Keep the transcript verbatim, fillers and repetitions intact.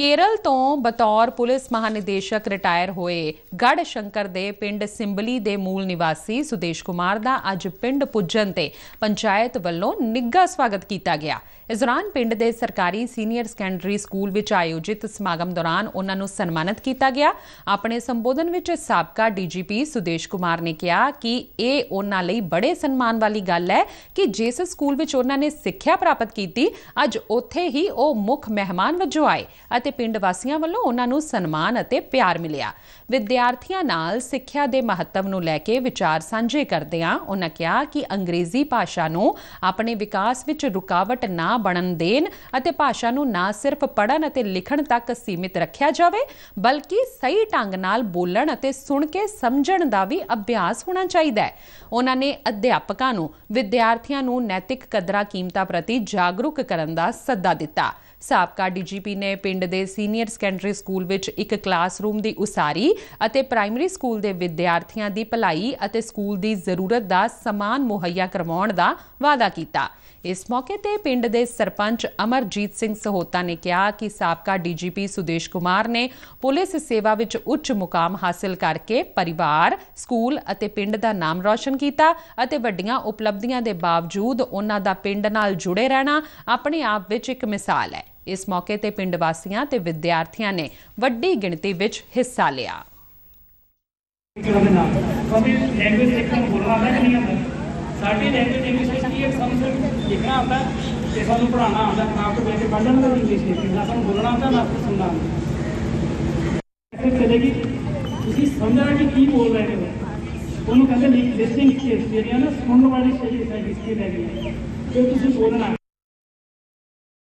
केरल तो बतौर पुलिस महानिदेशक रिटायर होए गड़्हशंकर दे पिंड सिंबली दे मूल निवासी सुदेश कुमार दा अज पिंड पुजन ते पंचायत वल्लों निग्गा स्वागत किया गया। इस दौरान पिंड दे सरकारी सीनियर सैकेंडरी स्कूल विच आयोजित समागम दौरान उन्हां नूं सन्मानित किया गया। अपने संबोधन विच साबका डीजीपी सुदेश कुमार ने कहा कि यह उन्हां लई बड़े सन्मान वाली गल है कि जिस स्कूल विच उन्हां ने सिक्ख्या प्राप्त की अज उत्थे ही वह मुख मेहमान वजों आए। ਪਿੰਡ ਵਾਸੀਆਂ ਵੱਲੋਂ ਉਹਨਾਂ ਨੂੰ ਸਨਮਾਨ ਅਤੇ ਪਿਆਰ ਮਿਲਿਆ। ਵਿਦਿਆਰਥੀਆਂ ਨਾਲ ਸਿੱਖਿਆ ਦੇ ਮਹੱਤਵ ਨੂੰ ਲੈ ਕੇ ਵਿਚਾਰ ਸਾਂਝੇ ਕਰਦਿਆਂ ਉਹਨਾਂ ਕਿਹਾ ਕਿ ਅੰਗਰੇਜ਼ੀ ਭਾਸ਼ਾ ਨੂੰ ਆਪਣੇ ਵਿਕਾਸ ਵਿੱਚ ਰੁਕਾਵਟ ਨਾ ਬਣਨ ਦੇਣ ਅਤੇ ਭਾਸ਼ਾ ਨੂੰ ਨਾ ਸਿਰਫ ਪੜ੍ਹਨ ਅਤੇ ਲਿਖਣ ਤੱਕ ਸੀਮਿਤ ਰੱਖਿਆ ਜਾਵੇ ਬਲਕਿ ਸਹੀ ਢੰਗ ਨਾਲ ਬੋਲਣ ਅਤੇ ਸੁਣ ਕੇ ਸਮਝਣ ਦਾ ਵੀ ਅਭਿਆਸ ਹੋਣਾ ਚਾਹੀਦਾ ਹੈ। ਉਹਨਾਂ ਨੇ ਅਧਿਆਪਕਾਂ ਨੂੰ ਵਿਦਿਆਰਥੀਆਂ ਨੂੰ ਨੈਤਿਕ ਕਦਰਾਂ ਕੀਮਤਾਂ ਪ੍ਰਤੀ ਜਾਗਰੂਕ ਕਰਨ ਦਾ ਸੱਦਾ ਦਿੱਤਾ। ਸਾਬਕਾ ਡੀਜੀਪੀ ਨੇ ਪਿੰਡ ਦੇ ਸੀਨੀਅਰ ਸੈਕੰਡਰੀ ਸਕੂਲ ਵਿੱਚ ਇੱਕ ਕਲਾਸਰੂਮ ਦੀ ਉਸਾਰੀ ਅਤੇ ਪ੍ਰਾਇਮਰੀ ਸਕੂਲ ਦੇ ਵਿਦਿਆਰਥੀਆਂ ਦੀ ਭਲਾਈ ਅਤੇ ਸਕੂਲ ਦੀ ਜ਼ਰੂਰਤ ਦਾ ਸਮਾਨ ਮੁਹੱਈਆ ਕਰਵਾਉਣ ਦਾ ਵਾਅਦਾ ਕੀਤਾ। इस मौके पर पिंड के सरपंच अमरजीत सिंह सहोता ने कहा कि साबका डीजीपी सुदेश कुमार ने पुलिस सेवा विच उच्च मुकाम हासिल करके परिवार स्कूल अते पिंड दा नाम रोशन कीता अते वड्डियां उपलब्धियां दे बावजूद उन्हां दा पिंड नाल जुड़े रहना अपने आप विच एक मिसाल है। इस मौके पर पिंड वासियां ते विद्यार्थियों ने वड्डी गिणती विच हिस्सा लिया। साड़ी लैंग्वेज इंग्लिश की एक समझ लिखना आता है कि सानू पढ़ाना आता है आपको बैठे पढ़ना तो इंग्लिश नहीं ना सानू बोलना आता है ना आपको सुनना आता है। चलेगी उसी समझना कि की बोल रहे हैं उन्होंने कहते हैं लिसनिंग स्किल्स यानी ना सुनने वाली स्किल्स है इसकी लैंग्वेज जो तुम बोलना